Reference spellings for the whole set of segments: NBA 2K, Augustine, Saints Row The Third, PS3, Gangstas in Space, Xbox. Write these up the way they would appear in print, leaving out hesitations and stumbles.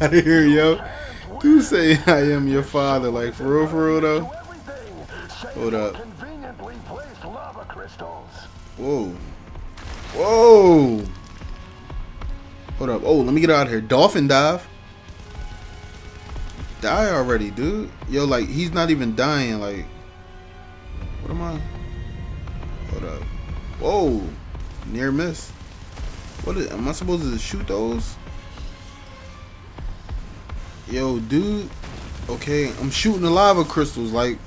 out of here, yo. You say I am your father, like for real though. Hold up. Whoa. Whoa. Hold up. Oh, let me get out of here. Dolphin dive. Die already, dude. Yo, like, he's not even dying. Like, what am I? Hold up. Whoa. Near miss. What is, am I supposed to shoot those? Yo, dude. Okay, I'm shooting the lava crystals. Like,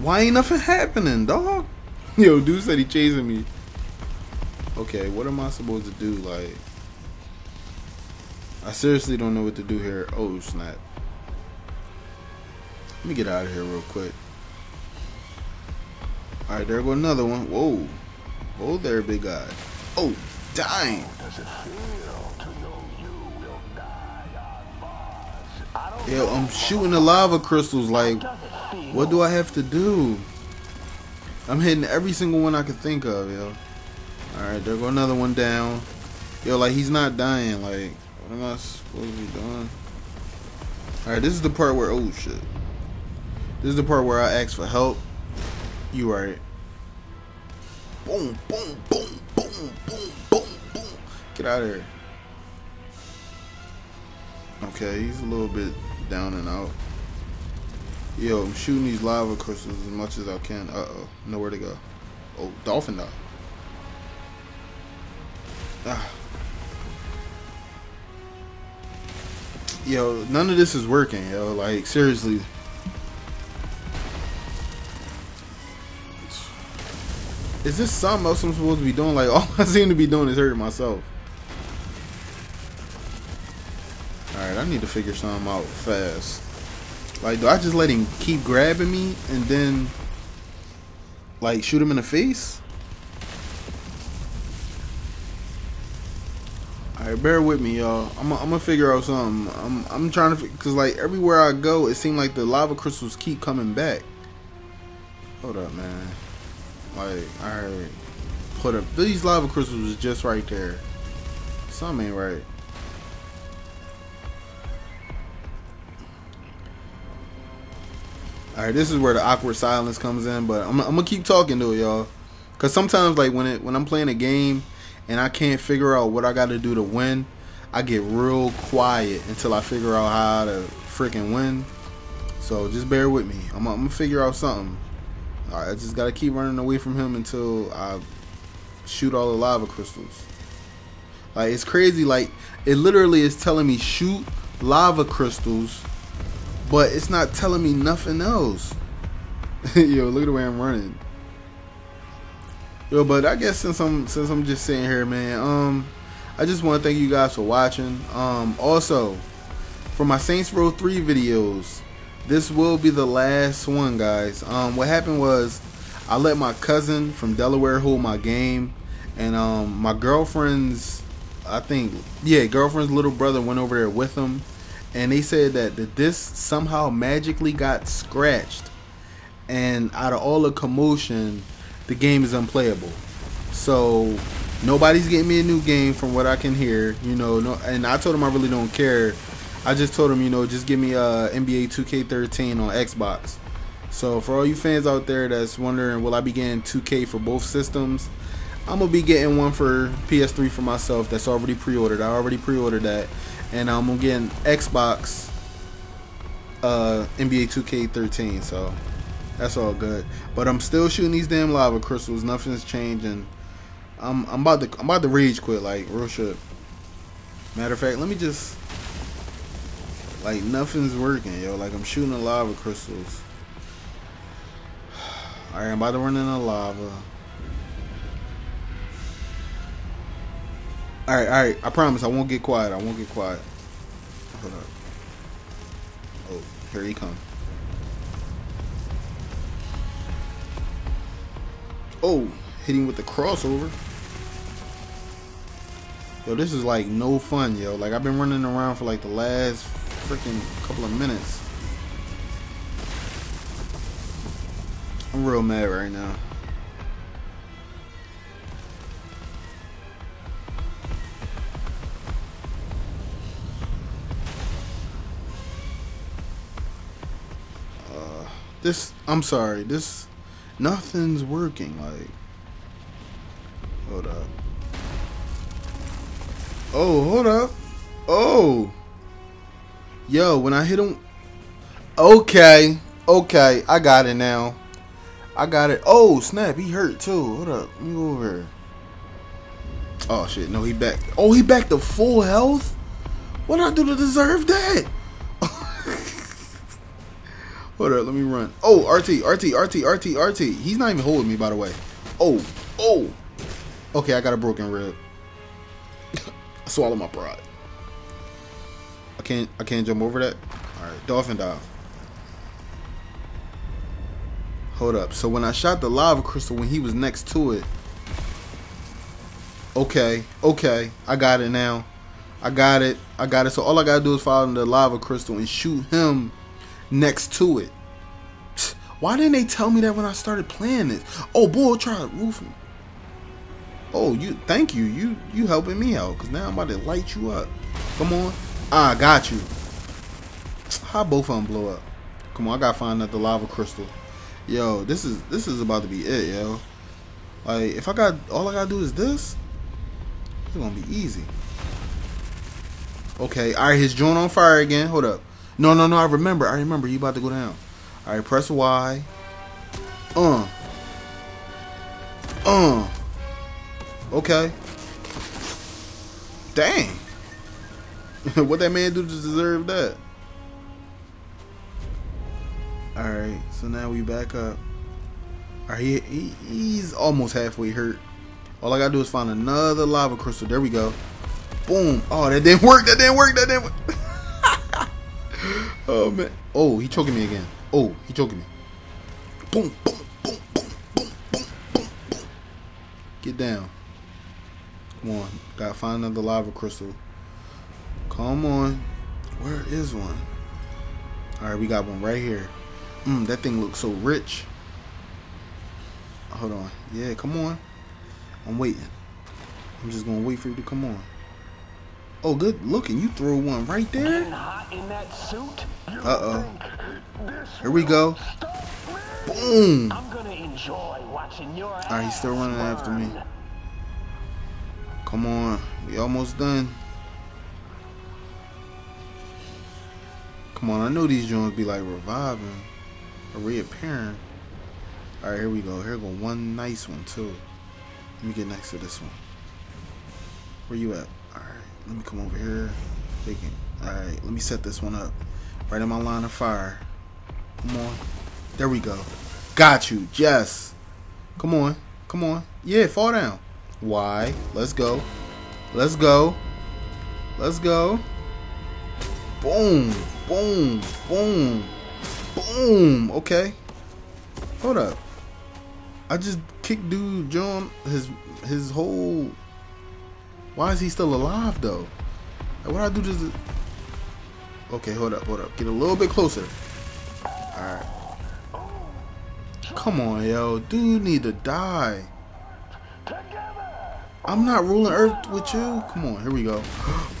why ain't nothing happening, dog? Yo, dude said he chasing me. Okay, what am I supposed to do? Like, I seriously don't know what to do here. Oh, snap. Let me get out of here real quick. All right, there go another one. Whoa. Oh, there, big guy. Oh, dying. Yo, I'm shooting the lava crystals. Like, what do I have to do? I'm hitting every single one I could think of, yo. All right, there go another one down. Yo, like, he's not dying. Like, what am I supposed to be doing? Alright, this is the part where, oh shit. This is the part where I ask for help. You right. Boom, boom, boom, boom, boom, boom, boom. Get out of here. Okay, he's a little bit down and out. Yo, I'm shooting these lava crystals as much as I can. Uh-oh, nowhere to go. Oh, dolphin dive. Ah. Yo, none of this is working, yo. Like, seriously. Is this something else I'm supposed to be doing? Like, all I seem to be doing is hurting myself. Alright, I need to figure something out fast. Like, do I just let him keep grabbing me and then, like, shoot him in the face? Alright, bear with me, y'all. I'm gonna figure out something. I'm trying to, cause like everywhere I go, it seems like the lava crystals keep coming back. Hold up, man. Like, alright, put up these lava crystals is just right there. Something ain't right. Alright, this is where the awkward silence comes in, but I'm gonna keep talking to it, y'all. Cause sometimes, like when I'm playing a game and I can't figure out what I gotta do to win, I get real quiet until I figure out how to freaking win. So just bear with me. I'm gonna figure out something. All right, I just gotta keep running away from him until I shoot all the lava crystals. Like, it's crazy. Like, it literally is telling me shoot lava crystals, but it's not telling me nothing else. Yo, look at the way I'm running. Yo, but I guess since I'm just sitting here, man, I just want to thank you guys for watching. Also, for my Saints Row 3 videos, this will be the last one, guys. What happened was I let my cousin from Delaware hold my game, and my girlfriend's, I think, yeah, girlfriend's little brother went over there with him, and they said that the disc somehow magically got scratched, and out of all the commotion, the game is unplayable. So nobody's getting me a new game from what I can hear, you know. No, and I told him I really don't care. I just told him, you know, just give me NBA 2K13 on Xbox. So for all you fans out there that's wondering, will I be getting 2K for both systems? I'm gonna be getting one for PS3 for myself. That's already pre-ordered. I already pre-ordered that, and I'm gonna get an Xbox NBA 2K13. So that's all good, but I'm still shooting these damn lava crystals. Nothing's changing. I'm about to rage quit, like, real shit. Matter of fact, let me just, like, nothing's working, yo. Like, I'm shooting the lava crystals. All right, I'm about to run in the lava. All right. I promise, I won't get quiet. I won't get quiet. Hold up. Oh, here he comes. Oh, hitting with the crossover. Yo, this is like no fun, yo. Like, I've been running around for like the last freaking couple of minutes. I'm real mad right now. This, I'm sorry, this, nothing's working, like, hold up. Oh, hold up. Oh. Yo, when I hit him, okay, okay, I got it now. I got it. Oh, snap, he hurt too. Hold up, let me go over here. Oh, shit, no, he back. Oh, he back to full health? What did I do to deserve that? Hold up, let me run. Oh, RT, RT, RT, RT, RT. He's not even holding me, by the way. Oh, oh. Okay, I got a broken rib. I swallowed my pride. I can't jump over that. All right, dolphin dive. Hold up. So when I shot the lava crystal, when he was next to it. Okay, okay, I got it now. I got it. I got it. So all I gotta do is follow the lava crystal and shoot him next to it. Why didn't they tell me that when I started playing this? Oh boy, try to roof me. Oh, you, thank you. You helping me out, cause now I'm about to light you up. Come on. I got you. How both of them blow up? Come on, I gotta find another lava crystal. Yo, this is about to be it, yo. Like, if I got, all I gotta do is this, it's gonna be easy. Okay, all right, his joint on fire again. Hold up. No, no, no, I remember. You about to go down. All right, press Y. Okay. Dang. What that man do to deserve that? Alright, so now we back up. Alright, he's almost halfway hurt. All I gotta do is find another lava crystal. There we go. Boom. Oh, that didn't work. Oh, man. Oh, he choking me again. Oh, he choking me. Boom, boom, boom, boom, boom, boom, boom, boom. Get down. Come on. Gotta find another lava crystal. Come on. Where is one? Alright, we got one right here. That thing looks so rich. Hold on. Yeah, come on. I'm waiting. I'm just gonna wait for you to come on. Oh, good looking. You threw one right there. Uh-oh. Here we go. Boom. Alright, he's still running after me. Come on. We almost done. Come on, I know these joints be like reviving or reappearing. All right, here we go. Here go one nice one too. Let me get next to this one. Where you at? All right, let me come over here. Thinking. All right, let me set this one up right in my line of fire. Come on, there we go. Got you, yes. Come on, come on. Yeah, fall down. Why? Let's go. Let's go. Let's go. Boom. Boom, boom, boom. Okay, hold up. I just kicked dude John. His whole. Why is he still alive though? Like, what I do just. Okay, hold up. Get a little bit closer. All right. Come on, yo, dude, need to die. I'm not ruling Earth with you. Come on, here we go.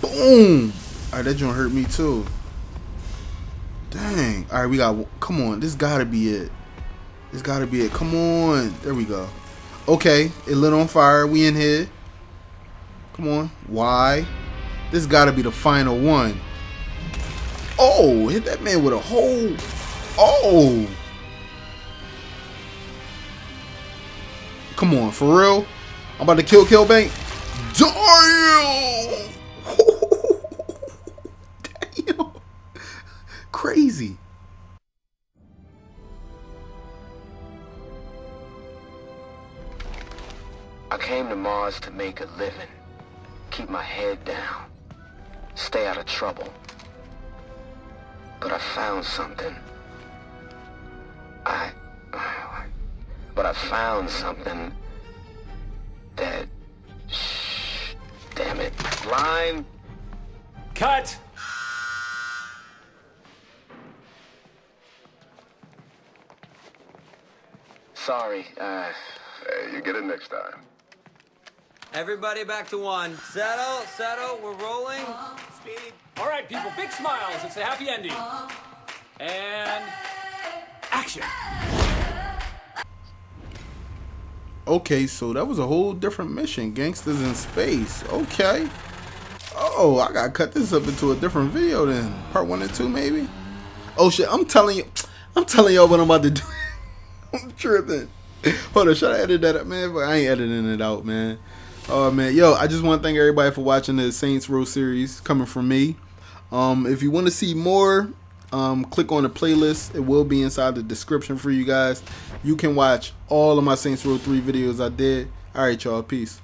Boom. All right, that joint hurt me too. Dang. All right, we got, come on. This got to be it. This got to be it. Come on. There we go. Okay, it lit on fire. We in here. Come on. Why? This got to be the final one. Oh, hit that man with a hole. Oh. Come on, for real? I'm about to kill Bank. Damn. Damn. Crazy. I came to Mars to make a living, keep my head down, stay out of trouble. But I found something. I found something that, shh, damn it, line, cut. Sorry, hey, you get it next time. Everybody back to one. Settle, we're rolling. Speed. All right, people, big smiles. It's a happy ending. And action. action. Okay, so that was a whole different mission, Gangstas in Space. Okay. Oh, I gotta cut this up into a different video then. Part 1 and 2 maybe? Oh shit, I'm telling y'all what I'm about to do. I'm tripping. Hold on, should I edit that up, man? I ain't editing it out, man. Oh man, yo, I just want to thank everybody for watching the Saints Row series coming from me. If you want to see more, click on the playlist. It will be inside the description for you guys. You can watch all of my Saints Row 3 videos I did. Alright y'all, peace.